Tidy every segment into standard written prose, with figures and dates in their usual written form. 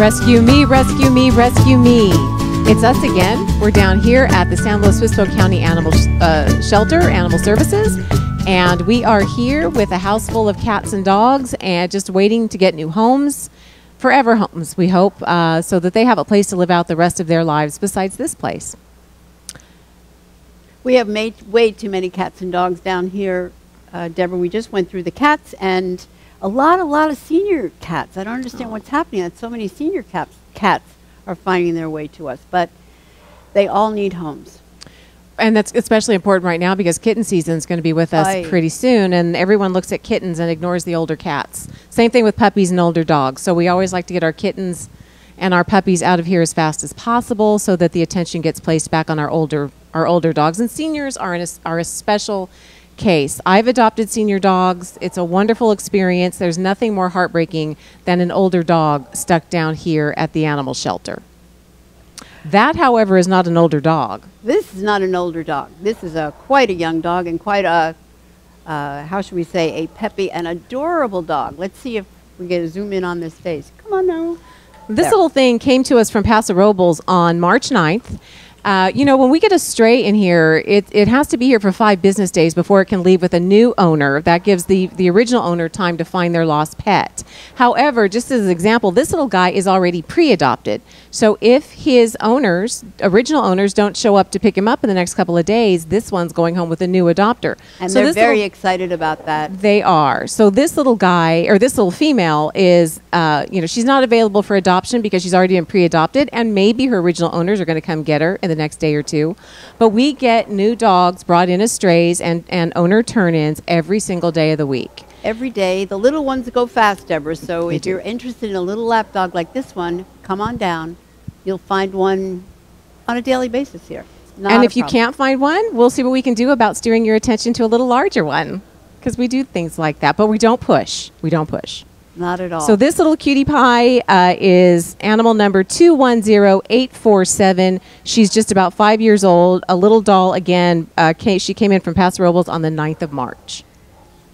Rescue me, rescue me, rescue me. It's us again. We're down here at the San Luis Obispo County Animal Shelter, Animal Services, and we are here with a house full of cats and dogs and just waiting to get new homes, forever homes, we hope, so that they have a place to live out the rest of their lives besides this place. We have made way too many cats and dogs down here, Deborah. We just went through the cats and a lot of senior cats. I don't understand what's happening. That so many senior cats are finding their way to us, but they all need homes. And that's especially important right now because kitten season is going to be with us pretty soon, and everyone looks at kittens and ignores the older cats. Same thing with puppies and older dogs. So we always like to get our kittens and our puppies out of here as fast as possible so that the attention gets placed back on our older dogs. And seniors are a special case. I've adopted senior dogs. It's a wonderful experience. There's nothing more heartbreaking than an older dog stuck down here at the animal shelter. That, however, is not an older dog. This is not an older dog. This is quite a young dog and quite a, how should we say, a peppy and adorable dog. Let's see if we get a zoom in on this face. Come on now. This little thing came to us from Paso Robles on March 9th. You know, when we get a stray in here, it has to be here for 5 business days before it can leave with a new owner. That gives the original owner time to find their lost pet. However, just as an example, this little guy is already pre-adopted. So if his owners, original owners, don't show up to pick him up in the next couple of days, this one's going home with a new adopter. And so they're very excited about that. They are. So this little guy, or this little female, is, you know, she's not available for adoption because she's already been pre-adopted, and maybe her original owners are going to come get her the next day or two. But we get new dogs brought in as strays and owner turn-ins every single day of the week. Every day. The little ones go fast, Deborah, so if you're interested in a little lap dog like this one, come on down. You'll find one on a daily basis here. And if you can't find one, we'll see what we can do about steering your attention to a little larger one, because we do things like that, but we don't push. We don't push. Not at all. So this little cutie pie is animal number 210847. She's just about 5 years old. A little doll again. She came in from Paso Robles on the 9th of March.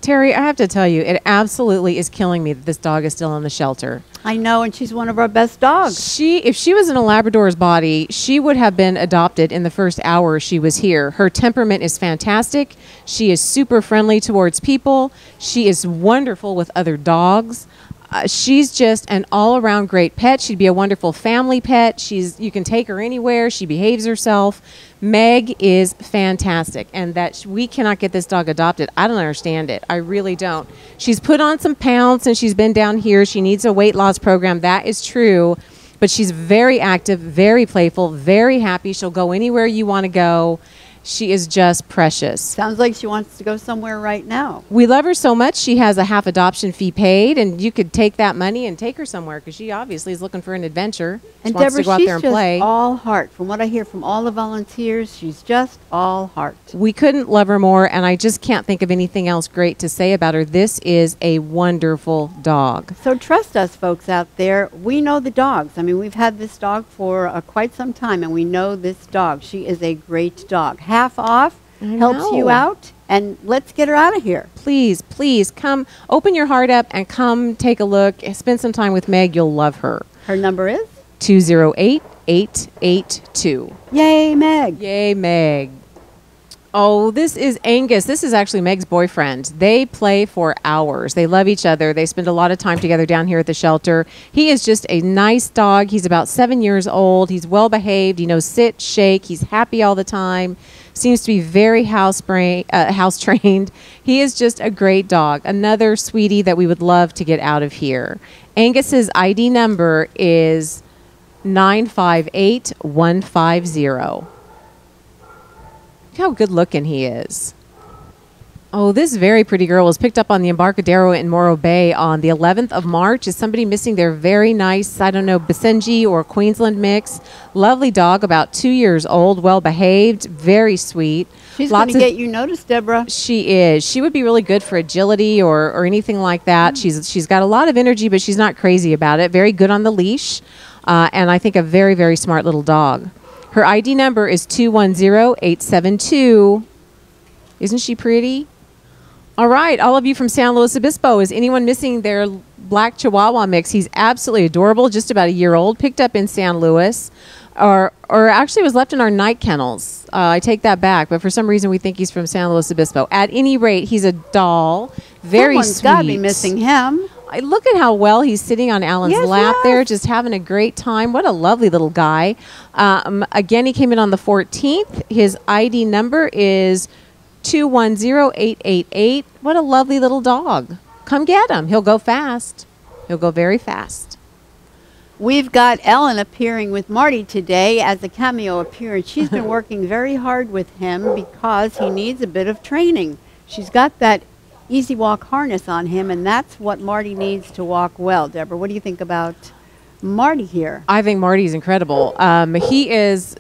Terry, I have to tell you, it absolutely is killing me that this dog is still in the shelter. I know, and she's one of our best dogs. If she was in a Labrador's body, she would have been adopted in the first hour she was here. Her temperament is fantastic. She is super friendly towards people. She is wonderful with other dogs. She's just an all-around great pet. She'd be a wonderful family pet. You can take her anywhere. She behaves herself. Meg is fantastic, and that we cannot get this dog adopted. I don't understand it. I really don't. She's put on some pounds since she's been down here. She needs a weight loss program. That is true, but she's very active, very playful, very happy. She'll go anywhere you want to go. She is just precious. Sounds like she wants to go somewhere right now. We love her so much. She has a half adoption fee paid, and you could take that money and take her somewhere because she obviously is looking for an adventure. And Deborah, wants to go out there and play. She's just all heart. From what I hear from all the volunteers, she's just all heart. We couldn't love her more, and I just can't think of anything else great to say about her. This is a wonderful dog. So trust us, folks out there. We know the dogs. I mean, we've had this dog for quite some time, and we know this dog. She is a great dog. Half off, helps you out, and let's get her out of here. Please, please come, open your heart up and come take a look, spend some time with Meg. You'll love her. Her number is 208882. Yay, Meg. Yay, Meg. Oh, this is Angus. This is actually Meg's boyfriend. They play for hours. They love each other. They spend a lot of time together down here at the shelter. He is just a nice dog. He's about 7 years old. He's well behaved. He knows sit, shake. He's happy all the time. Seems to be very house trained. He is just a great dog. Another sweetie that we would love to get out of here. Angus's ID number is 958150. How good looking he is. Oh, this very pretty girl was picked up on the Embarcadero in Morro Bay on the 11th of March. Is somebody missing their very nice, I don't know, Basenji or Queensland mix? Lovely dog, about 2 years old, well behaved, very sweet. She's going to get you noticed, Deborah. She is. She would be really good for agility or anything like that. She's got a lot of energy, but she's not crazy about it. Very good on the leash, and I think a very, very smart little dog. Her ID number is 210872. Isn't she pretty? All right, all of you from San Luis Obispo, is anyone missing their black Chihuahua mix? He's absolutely adorable, just about a year old, picked up in San Luis, or actually was left in our night kennels. I take that back, but for some reason we think he's from San Luis Obispo. At any rate, he's a doll, very sweet. Someone's got to be missing him. I look at how well he's sitting on Alan's lap there, just having a great time. What a lovely little guy. Again, he came in on the 14th. His ID number is 210888. What a lovely little dog. Come get him. He'll go fast. He'll go very fast. We've got Ellen appearing with Marty today as a cameo appearance. She's been working very hard with him because he needs a bit of training. She's got that Easy Walk harness on him, and that's what Marty needs to walk well. Deborah, what do you think about Marty here? I think Marty's incredible. He is,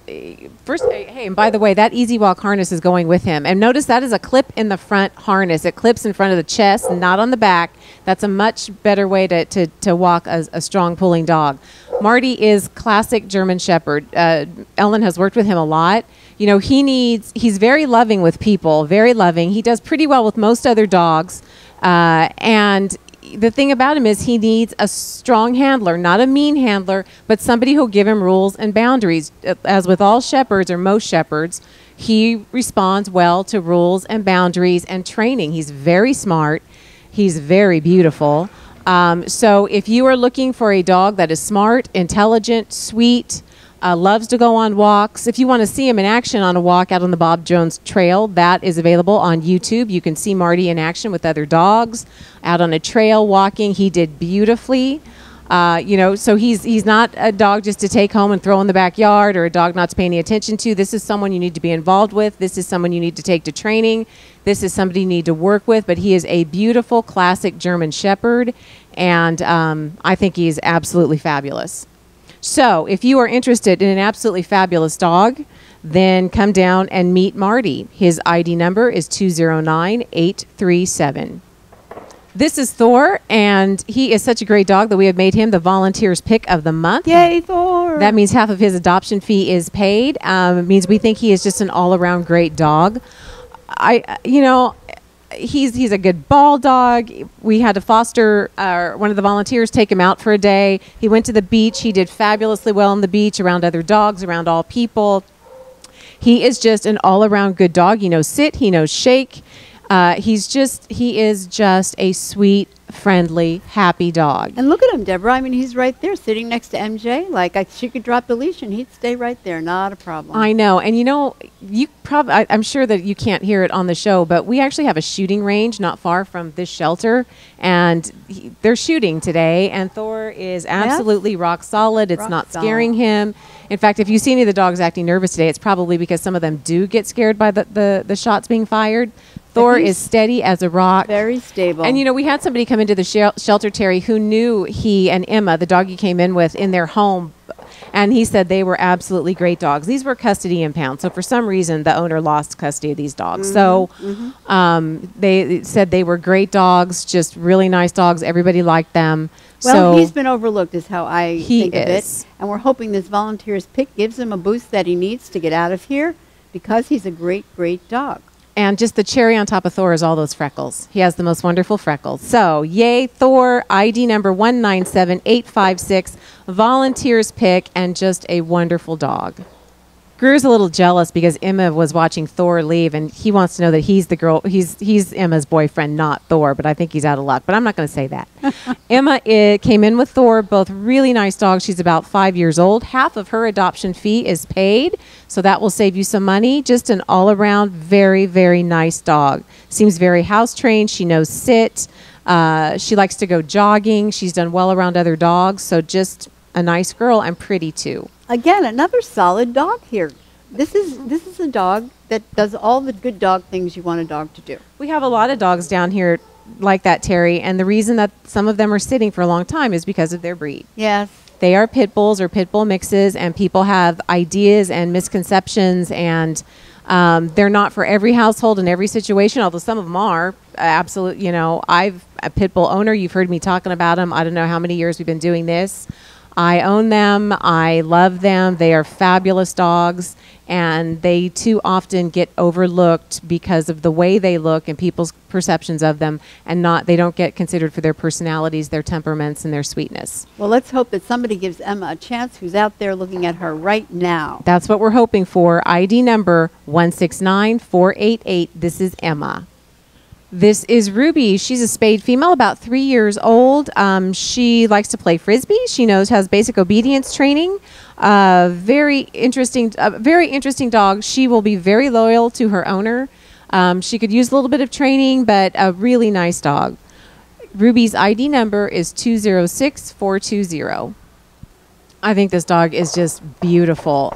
first, hey, and by the way, that Easy Walk harness is going with him. And notice that is a clip in the front harness. It clips in front of the chest, not on the back. That's a much better way to walk a strong pulling dog. Marty is classic German Shepherd. Ellen has worked with him a lot. You know, he's very loving with people, very loving. He does pretty well with most other dogs. And the thing about him is he needs a strong handler, not a mean handler, but somebody who'll give him rules and boundaries. As with all shepherds or most shepherds, he responds well to rules and boundaries and training. He's very smart. He's very beautiful. So if you are looking for a dog that is smart, intelligent, sweet, loves to go on walks. If you want to see him in action on a walk out on the Bob Jones trail, that is available on YouTube. You can see Marty in action with other dogs out on a trail walking. He did beautifully. You know, so he's not a dog just to take home and throw in the backyard or a dog not to pay any attention to. This is someone you need to be involved with. This is someone you need to take to training. This is somebody you need to work with. But he is a beautiful, classic German Shepherd, and I think he's absolutely fabulous. So if you are interested in an absolutely fabulous dog, then come down and meet Marty. His ID number is 209837. This is Thor, and he is such a great dog that we have made him the volunteer's pick of the month. Yay, Thor! That means half of his adoption fee is paid. It means we think he is just an all-around great dog. You know, he's a good ball dog. We had to foster one of the volunteers take him out for a day. He went to the beach. He did fabulously well on the beach, around other dogs, around all people. He is just an all-around good dog. He knows sit. He knows shake. He is just a sweet, friendly, happy dog. And look at him, Deborah. I mean, he's right there sitting next to MJ. Like, she could drop the leash and he'd stay right there. Not a problem. I know. And, you know, you probably, I'm sure that you can't hear it on the show, but we actually have a shooting range not far from this shelter. And they're shooting today. And Thor is absolutely rock solid. It's not scaring him. In fact, if you see any of the dogs acting nervous today, it's probably because some of them do get scared by the shots being fired. Thor is steady as a rock. Very stable. And, you know, we had somebody come into the shelter, Terry, who knew he and Emma, the dog you came in with, in their home. And he said they were absolutely great dogs. These were custody impounds. So for some reason, the owner lost custody of these dogs. Mm-hmm. So they said they were great dogs, just really nice dogs. Everybody liked them. Well, so he's been overlooked is how I think of it. And we're hoping this volunteer's pick gives him a boost that he needs to get out of here because he's a great, great dog. And just the cherry on top of Thor is all those freckles. He has the most wonderful freckles. So, yay, Thor, ID number 197856, volunteer's pick, and just a wonderful dog. Greer's a little jealous because Emma was watching Thor leave, and he wants to know that he's the girl. He's Emma's boyfriend, not Thor, but I think he's out of luck. But I'm not going to say that. Emma came in with Thor, both really nice dogs. She's about 5 years old. Half of her adoption fee is paid, so that will save you some money. Just an all-around very, very nice dog. Seems very house-trained. She knows sit. She likes to go jogging. She's done well around other dogs, so just a nice girl and pretty, too. Again, another solid dog here. This is a dog that does all the good dog things you want a dog to do. We have a lot of dogs down here like that, Terry, and the reason that some of them are sitting for a long time is because of their breed. Yes. They are pit bulls or pit bull mixes, and people have ideas and misconceptions, and they're not for every household and every situation, although some of them are. Absolutely, you know, I'm a pit bull owner. You've heard me talking about them. I don't know how many years we've been doing this. I own them. I love them. They are fabulous dogs, and they too often get overlooked because of the way they look and people's perceptions of them, and they don't get considered for their personalities, their temperaments, and their sweetness. Well, let's hope that somebody gives Emma a chance who's out there looking at her right now. That's what we're hoping for. ID number 169488. This is Emma. This is Ruby. She's a spayed female, about 3 years old. She likes to play Frisbee. She has basic obedience training. Very interesting dog. She will be very loyal to her owner. She could use a little bit of training, but a really nice dog. Ruby's ID number is 206420. I think this dog is just beautiful.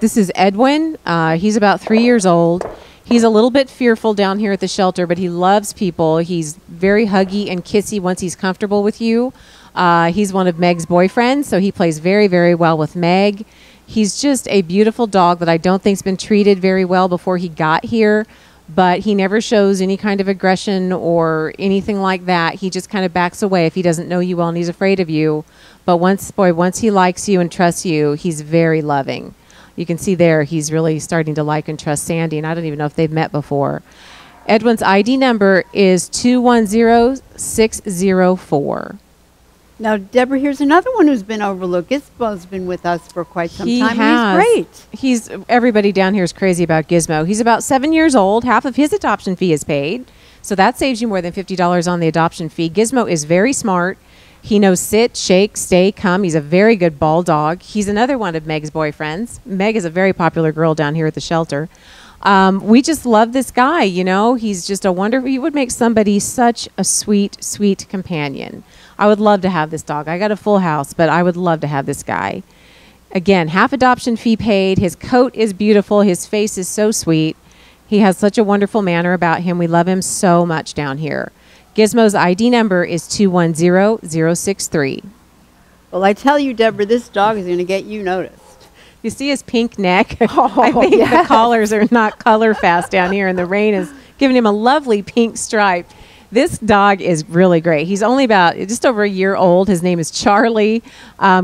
This is Edwin. He's about 3 years old. He's a little bit fearful down here at the shelter, but he loves people. He's very huggy and kissy once he's comfortable with you. He's one of Meg's boyfriends, so he plays very, very well with Meg. He's just a beautiful dog that I don't think's been treated very well before he got here, but he never shows any kind of aggression or anything like that. He just kind of backs away if he doesn't know you well and he's afraid of you. But once he likes you and trusts you, he's very loving. You can see there he's really starting to like and trust Sandy, and I don't even know if they've met before. Edwin's ID number is 210604. Now, Deborah, here's another one who's been overlooked. Gizmo's been with us for quite some time. He's great. Everybody down here is crazy about Gizmo. He's about 7 years old. Half of his adoption fee is paid, so that saves you more than $50 on the adoption fee. Gizmo is very smart. He knows sit, shake, stay, come. He's a very good ball dog. He's another one of Meg's boyfriends. Meg is a very popular girl down here at the shelter. We just love this guy, He's just a wonderful, he would make somebody such a sweet, sweet companion. I would love to have this dog. I got a full house, but I would love to have this guy. Again, half adoption fee paid. His coat is beautiful. His face is so sweet. He has such a wonderful manner about him. We love him so much down here. Gizmo's ID number is 210063. Well, I tell you, Deborah, this dog is going to get you noticed. You see his pink neck? Oh, I think yes. The collars are not color fast down here, and the rain is giving him a lovely pink stripe. This dog is really great. He's only about just over a year old. His name is Charlie.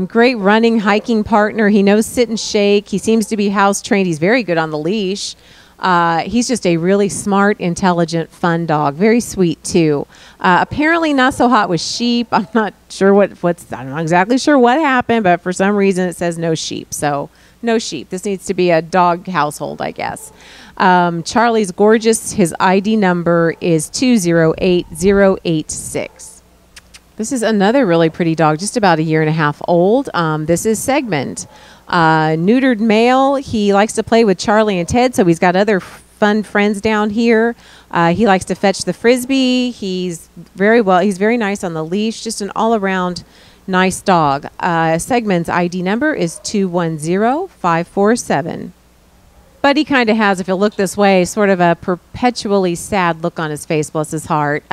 Great running, hiking partner. He knows sit and shake. He seems to be house trained. He's very good on the leash. He's just a really smart, intelligent, fun dog. Very sweet too. Apparently not so hot with sheep. I'm not sure I'm not exactly sure what happened, but for some reason it says no sheep. So no sheep. This needs to be a dog household, I guess. Charlie's gorgeous. His ID number is 208086. This is another really pretty dog, just about a year and a half old. This is Segment. Neutered male. He likes to play with Charlie and Ted, so he's got other fun friends down here. He likes to fetch the Frisbee. He's very nice on the leash, just an all-around nice dog. Segment's ID number is 210547. But he kind of has, if you look this way, sort of a perpetually sad look on his face, bless his heart.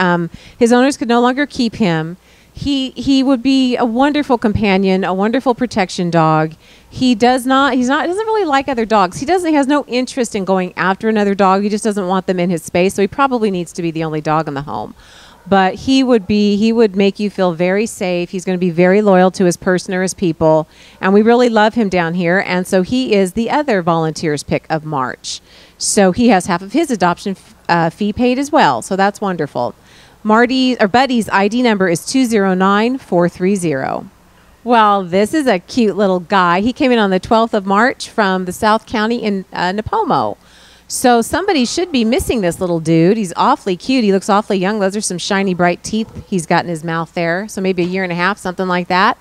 His owners could no longer keep him. He would be a wonderful companion, a wonderful protection dog. He doesn't really like other dogs. He has no interest in going after another dog. He just doesn't want them in his space, so he probably needs to be the only dog in the home. But he would make you feel very safe. He's going to be very loyal to his person or his people, and we really love him down here, and so he is the other volunteer's pick of March. So he has half of his adoption fee paid as well, so that's wonderful. Buddy's ID number is 209430. Well, this is a cute little guy. He came in on the 12th of March from the South County in Napomo. So somebody should be missing this little dude. He's awfully cute. He looks awfully young. Those are some shiny, bright teeth he's got in his mouth there. So maybe a year and a half, something like that.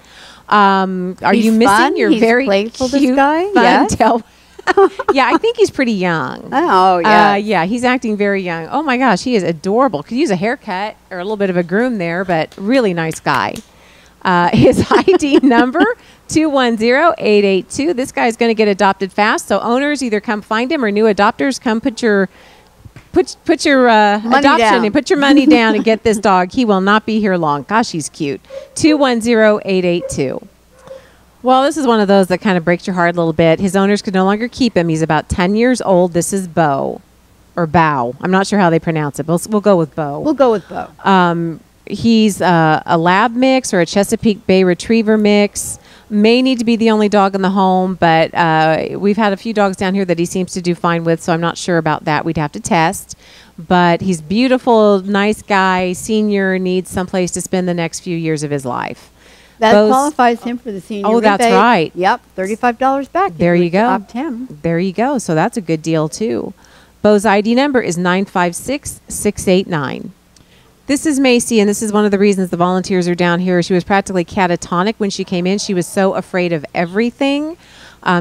Are you missing your very playful cute, this guy? Yeah, I think he's pretty young. Oh, yeah. Yeah, he's acting very young. Oh, my gosh, he is adorable. Could use a haircut or a little bit of a groom there, but really nice guy. His ID number, 210882. This guy's going to get adopted fast, so owners either come find him or new adopters come put your adoption down. And put your money down and get this dog. He will not be here long. Gosh, he's cute. 210882. Well, this is one of those that kind of breaks your heart a little bit. His owners could no longer keep him. He's about 10 years old. This is Bo, or Bow. I'm not sure how they pronounce it, but we'll go with Bo. We'll go with Bo. He's a lab mix or a Chesapeake Bay Retriever mix. may need to be the only dog in the home, but we've had a few dogs down here that he seems to do fine with, so I'm not sure about that. We'd have to test. But he's beautiful, nice guy, senior, needs someplace to spend the next few years of his life. That qualifies him for the senior rebate. Oh, that's right. Yep, $35 back. There you go. Opt him. There you go. So that's a good deal, too. Bo's ID number is 956689. This is Macy, and this is one of the reasons the volunteers are down here. She was practically catatonic when she came in. She was so afraid of everything.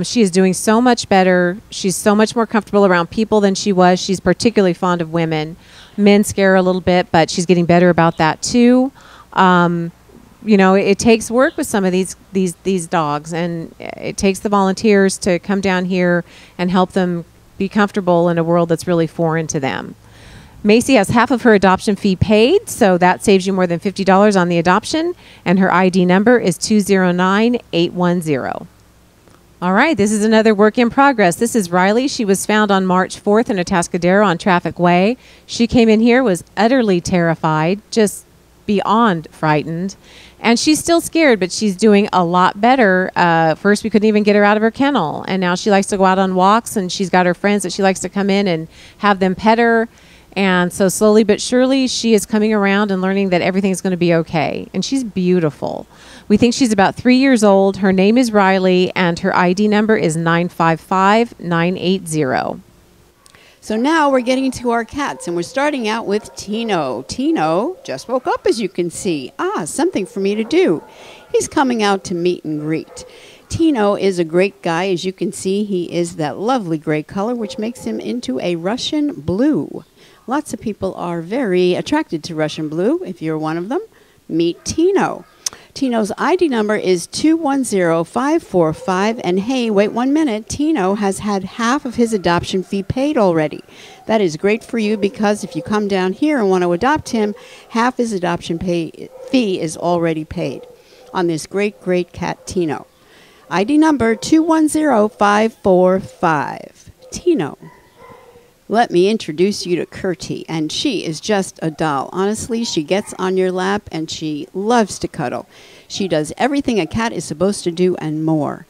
She is doing so much better. She's so much more comfortable around people than she was. She's particularly fond of women. Men scare her a little bit, but she's getting better about that, too. You know, it takes work with some of these dogs, and it takes the volunteers to come down here and help them be comfortable in a world that's really foreign to them. Macy has half of her adoption fee paid, so that saves you more than $50 on the adoption, and her ID number is 209810. All right, this is another work in progress. This is Riley. She was found on March 4th in Atascadero on Traffic Way. She came in here, was utterly terrified, just beyond frightened. And she's still scared, but she's doing a lot better. First, we couldn't even get her out of her kennel. And now she likes to go out on walks, and she's got her friends that she likes to come in and have them pet her. And so slowly but surely, she is coming around and learning that everything's going to be okay. And she's beautiful. We think she's about 3 years old. Her name is Riley, and her ID number is 955980. So now we're getting to our cats, and we're starting out with Tino. Tino just woke up, as you can see. Ah, something for me to do. He's coming out to meet and greet. Tino is a great guy. As you can see, he is that lovely gray color, which makes him into a Russian blue. Lots of people are very attracted to Russian blue. If you're one of them, meet Tino. Tino's ID number is 210545, and hey, wait 1 minute, Tino has had half of his adoption fee paid already. That is great for you, because if you come down here and want to adopt him, half his adoption fee is already paid on this great, great cat, Tino. ID number 210545, Tino. Let me introduce you to Curtie, and she is just a doll. Honestly, she gets on your lap, and she loves to cuddle. She does everything a cat is supposed to do and more.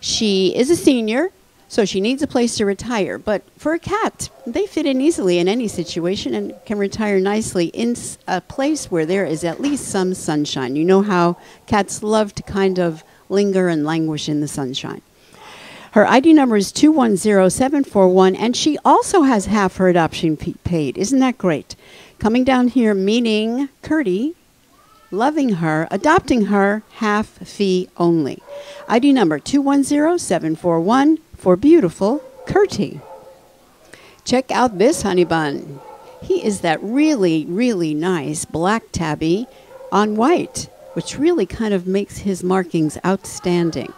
She is a senior, so she needs a place to retire. But for a cat, they fit in easily in any situation and can retire nicely in a place where there is at least some sunshine. You know how cats love to kind of linger and languish in the sunshine. Her ID number is 210741, and she also has half her adoption fee paid. Isn't that great? Coming down here, meeting Curtie, loving her, adopting her, half fee only. ID number 210741 for beautiful Curtie. Check out this honey bun. He is that really, really nice black tabby on white, which really kind of makes his markings outstanding.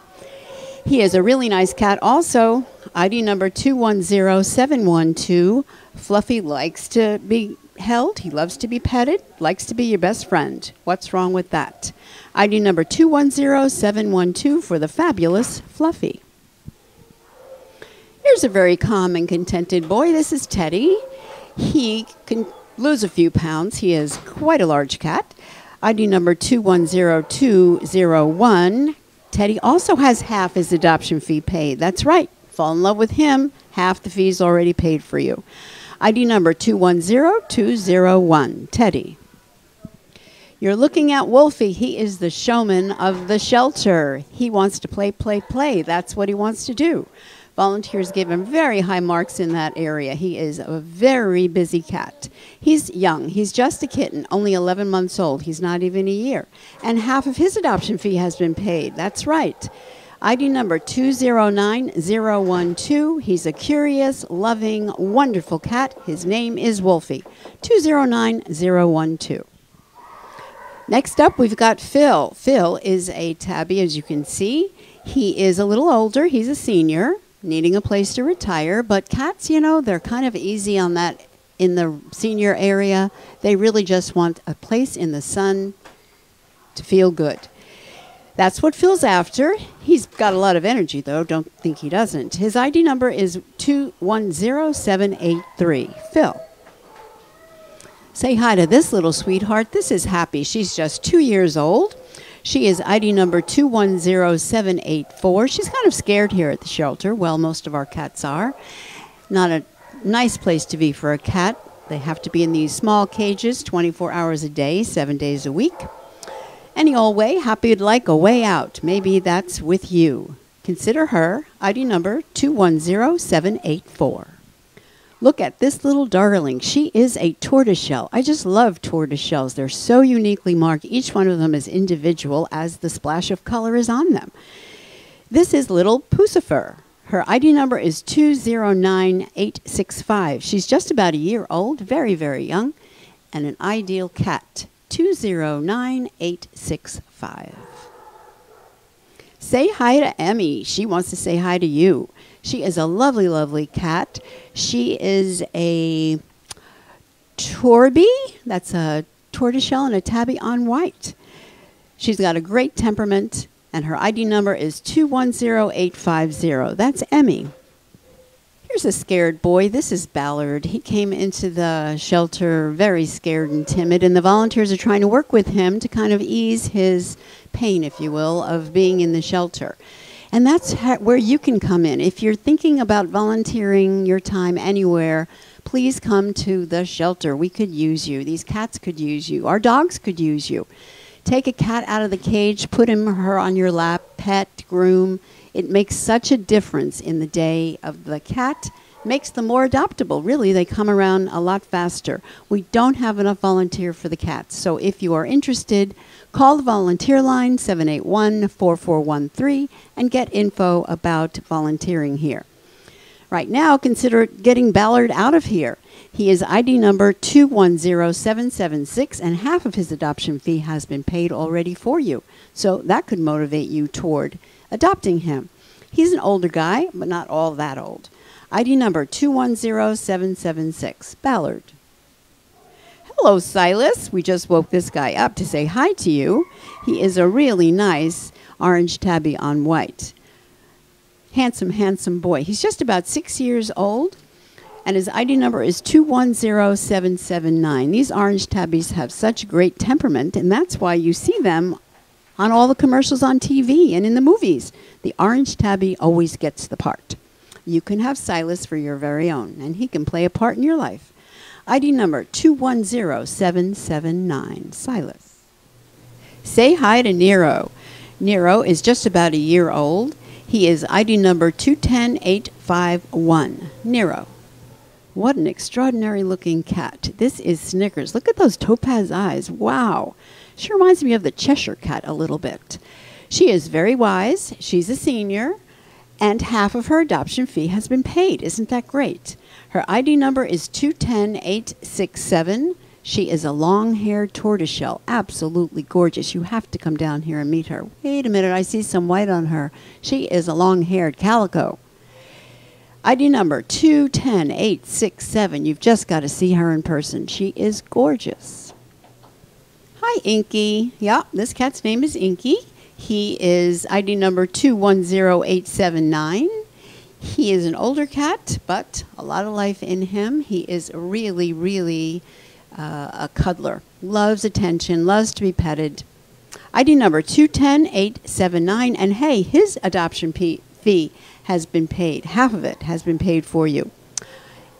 He is a really nice cat also. ID number 210712. Fluffy likes to be held. He loves to be petted. Likes to be your best friend. What's wrong with that? ID number 210712 for the fabulous Fluffy. Here's a very calm and contented boy. This is Teddy. He can lose a few pounds. He is quite a large cat. ID number 210201. Teddy also has half his adoption fee paid. That's right. Fall in love with him. Half the fee's already paid for you. ID number 210201. Teddy. You're looking at Wolfie. He is the showman of the shelter. He wants to play, play, play. That's what he wants to do. Volunteers give him very high marks in that area. He is a very busy cat. He's young. He's just a kitten, only 11 months old. He's not even a year. And half of his adoption fee has been paid. That's right. ID number 209012. He's a curious, loving, wonderful cat. His name is Wolfie. 209012. Next up, we've got Phil. Phil is a tabby, as you can see. He is a little older. He's a senior, needing a place to retire. But cats, you know, they're kind of easy on that in the senior area. They really just want a place in the sun to feel good. That's what Phil's after. He's got a lot of energy, though. Don't think he doesn't. His ID number is 210783. Phil. Say hi to this little sweetheart. This is Happy. She's just 2 years old. She is ID number 210784. She's kind of scared here at the shelter. Well, most of our cats are. Not a nice place to be for a cat. They have to be in these small cages 24 hours a day, 7 days a week. Any old way, happy you'd like a way out. Maybe that's with you. Consider her, ID number 210784. Look at this little darling. She is a tortoiseshell. I just love tortoiseshells. They're so uniquely marked. Each one of them is individual as the splash of color is on them. This is little Pucifer. Her ID number is 209865. She's just about a year old, very, very young, and an ideal cat, 209865. Say hi to Emmy. She wants to say hi to you. She is a lovely, lovely cat. She is a Torby. That's a tortoiseshell and a tabby on white. She's got a great temperament. And her ID number is 210850. That's Emmy. Here's a scared boy. This is Ballard. He came into the shelter very scared and timid, and the volunteers are trying to work with him to kind of ease his pain, if you will, of being in the shelter. And that's where you can come in. If you're thinking about volunteering your time anywhere, please come to the shelter. We could use you. These cats could use you. Our dogs could use you. Take a cat out of the cage, put him or her on your lap, pet, groom. It makes such a difference in the day of the cat. Makes them more adoptable. Really, they come around a lot faster. We don't have enough volunteer for the cats. So if you are interested, call the volunteer line, 781-4413, and get info about volunteering here. Right now, consider getting Ballard out of here. He is ID number 210776, and half of his adoption fee has been paid already for you. So that could motivate you toward adopting him. He's an older guy, but not all that old. ID number 210776, Ballard. Hello, Silas. We just woke this guy up to say hi to you. He is a really nice orange tabby on white. Handsome, handsome boy. He's just about 6 years old, and his ID number is 210779. These orange tabbies have such great temperament, and that's why you see them on all the commercials on TV and in the movies. The orange tabby always gets the part. You can have Silas for your very own, and he can play a part in your life. ID number 210779, Silas. Say hi to Nero. Nero is just about a year old. He is ID number 210851, Nero. What an extraordinary looking cat. This is Snickers. Look at those topaz eyes. Wow. She reminds me of the Cheshire Cat a little bit. She is very wise. She's a senior. And half of her adoption fee has been paid. Isn't that great? Her ID number is 210867. She is a long-haired tortoiseshell. Absolutely gorgeous. You have to come down here and meet her. Wait a minute. I see some white on her. She is a long-haired calico. ID number 210867. You've just got to see her in person. She is gorgeous. Hi, Inky. Yeah, this cat's name is Inky. He is ID number 210879. He is an older cat, but a lot of life in him. He is really, really... a cuddler, loves attention, loves to be petted. ID number 210879, and hey, his adoption fee has been paid. Half of it has been paid for you.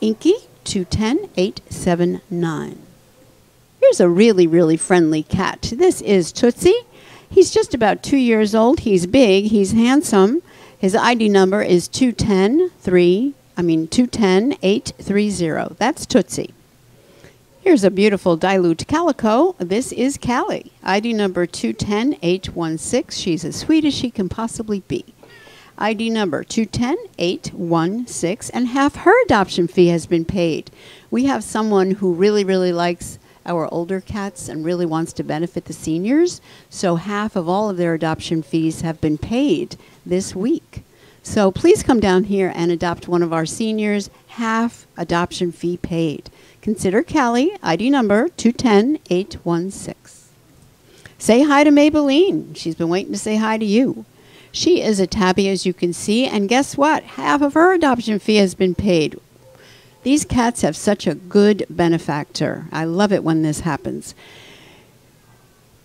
Inky, 210879. Here's a really, really friendly cat. This is Tootsie. He's just about 2 years old. He's big. He's handsome. His ID number is 210830. That's Tootsie. Here's a beautiful dilute calico. This is Callie. ID number 210816. She's as sweet as she can possibly be. ID number 210816. And half her adoption fee has been paid. We have someone who really, really likes our older cats and really wants to benefit the seniors. So half of all of their adoption fees have been paid this week. So please come down here and adopt one of our seniors. Half adoption fee paid. Consider Callie, ID number 210816. Say hi to Maybelline. She's been waiting to say hi to you. She is a tabby, as you can see, and guess what? Half of her adoption fee has been paid. These cats have such a good benefactor. I love it when this happens.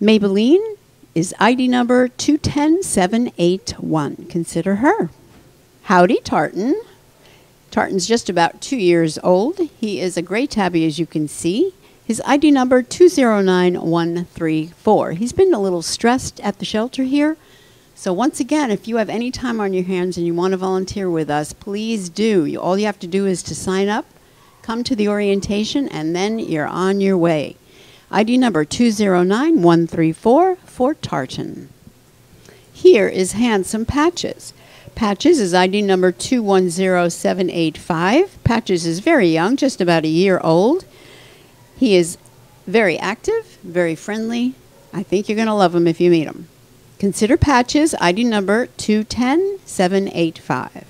Maybelline, is ID number 210781. Consider her. Howdy, Tartan. Tartan's just about 2 years old. He is a gray tabby, as you can see. His ID number 209134. He's been a little stressed at the shelter here. So once again, if you have any time on your hands and you want to volunteer with us, please do. All you have to do is to sign up, come to the orientation, and then you're on your way. ID number 209134 for Tartan. Here is handsome Patches. Patches is ID number 210785. Patches is very young, just about a year old. He is very active, very friendly. I think you're going to love him if you meet him. Consider Patches, ID number 210785.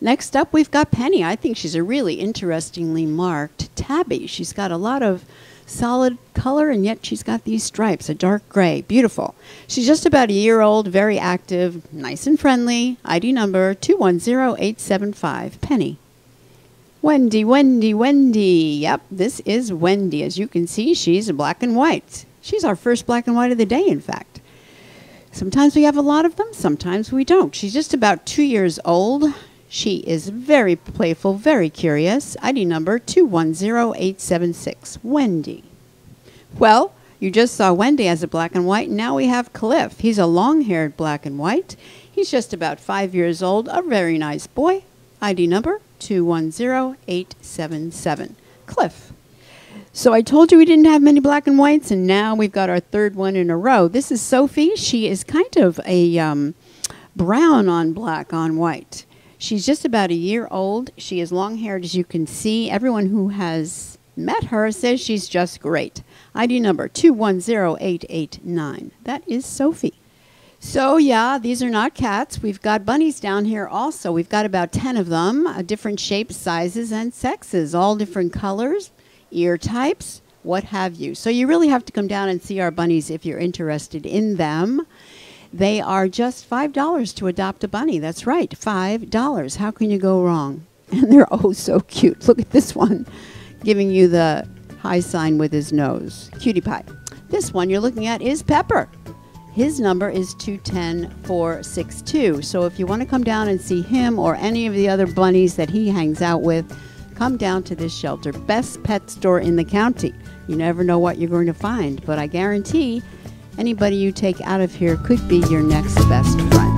Next up, we've got Penny. I think she's a really interestingly marked tabby. She's got a lot of solid color, and yet she's got these stripes, a dark gray. Beautiful. She's just about a year old, very active, nice and friendly. ID number 210875, Penny. Wendy, Wendy, Wendy. Yep, this is Wendy. As you can see, she's black and white. She's our first black and white of the day, in fact. Sometimes we have a lot of them, sometimes we don't. She's just about 2 years old. She is very playful, very curious. ID number 210876, Wendy. Well, you just saw Wendy as a black and white. Now we have Cliff. He's a long-haired black and white. He's just about 5 years old, a very nice boy. ID number 210877, Cliff. So I told you we didn't have many black and whites, and now we've got our third one in a row. This is Sophie. She is kind of a brown on black on white. She's just about a year old. She is long-haired, as you can see. Everyone who has met her says she's just great. ID number 210889. That is Sophie. So, yeah, these are not cats. We've got bunnies down here also. We've got about 10 of them, different shapes, sizes, and sexes, all different colors, ear types, what have you. So you really have to come down and see our bunnies if you're interested in them. They are just $5 to adopt a bunny. That's right, $5. How can you go wrong? And they're oh so cute. Look at this one giving you the high sign with his nose. Cutie pie. This one you're looking at is Pepper. His number is 210462. So if you want to come down and see him or any of the other bunnies that he hangs out with, come down to this shelter, best pet store in the county. You never know what you're going to find, but I guarantee anybody you take out of here could be your next best friend.